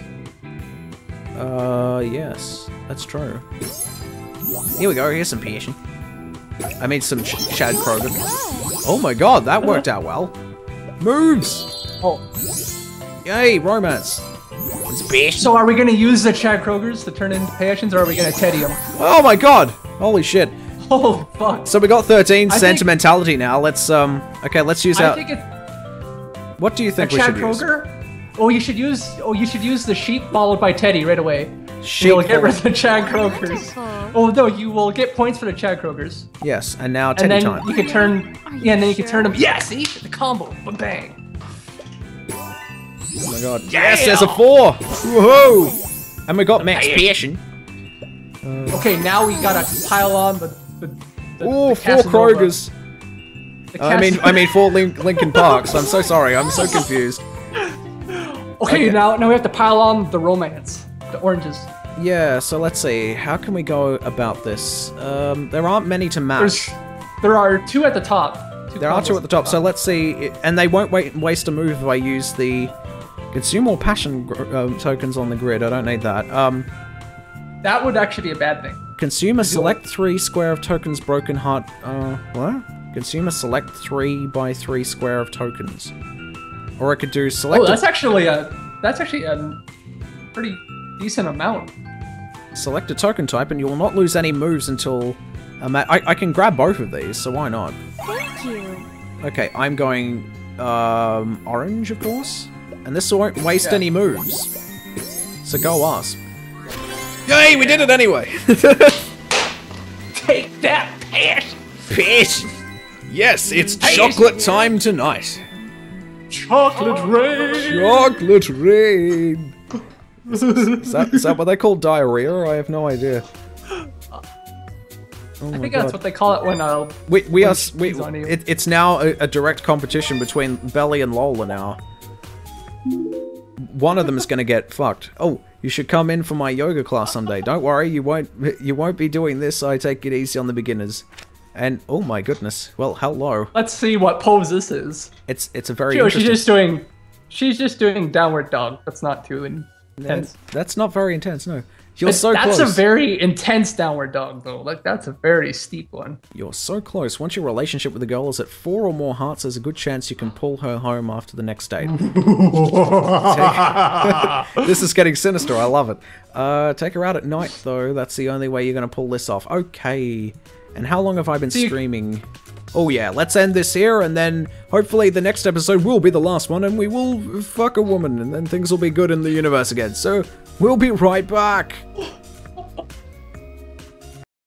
Uh, yes, that's true. Here we go, here's some passion. I mean, some ch Chad Kroger. Oh my god, that worked out well. Moves! Oh. Yay, romance. So are we going to use the Chad Krogers to turn into passions, or are we going to teddy them? Oh my god! Holy shit. Holy fuck. So we got thirteen I sentimentality think, now. Let's, um... Okay, let's use I out... Think it's what do you think we Chad should Kroger? use? Oh, you should use... Oh, you should use the sheep followed by Teddy right away. Sheep You'll get rid of the Chad Krogers. Oh no, you will get points for the Chad Krogers. Yes, and now Teddy and then time. You can turn... You yeah, and then sure? you can turn them... Yeah, see? The combo. Ba-bang. Oh my god. Yes, there's a four! Woohoo! And we got max passion. Uh, okay, now we gotta pile on the... the, the Ooh, the four Krogers. Uh, I mean, I mean four Link Linkin Parks. I'm so sorry, I'm so confused. Okay, okay, now now we have to pile on the romance. The oranges. Yeah, so let's see. How can we go about this? Um, there aren't many to match. There's, there are two at the top. Two there are two at the top, top, so let's see. And they won't wait, waste a move if I use the... Consume all passion um, tokens on the grid. I don't need that. Um, that would actually be a bad thing. Consumer select three square of tokens broken heart. Uh, what? Consumer select three by three square of tokens. Or I could do select. Oh, that's actually a that's actually a pretty decent amount. Select a token type, and you will not lose any moves until a ma I I can grab both of these, so why not? Thank you. Okay, I'm going um, orange, of course. And this won't waste yeah. any moves. So go us. Yay, we did it anyway! Take that, pish! Pish! Yes, it's pish. Chocolate time tonight. Chocolate rain! Chocolate rain! Is that, is that what they call diarrhea? I have no idea. Oh I think God. that's what they call it when uh, we we when are we, it, it's now a, a direct competition between Belly and Lola now. One of them is going to get fucked. Oh, you should come in for my yoga class someday. Don't worry, you won't you won't be doing this. I take it easy on the beginners. And oh my goodness, well hello. Let's see what pose this is. It's it's a very. Sure, she's just doing, she's just doing downward dog. That's not too intense. That's, that's not very intense, no. You're so close. That's a very intense downward dog, though. Like, that's a very steep one. You're so close. Once your relationship with the girl is at four or more hearts, there's a good chance you can pull her home after the next date. This is getting sinister. I love it. Uh, take her out at night, though. That's the only way you're going to pull this off. Okay. And how long have I been so streaming? Oh, yeah. Let's end this here, and then hopefully the next episode will be the last one, and we will fuck a woman, and then things will be good in the universe again. So... we'll be right back!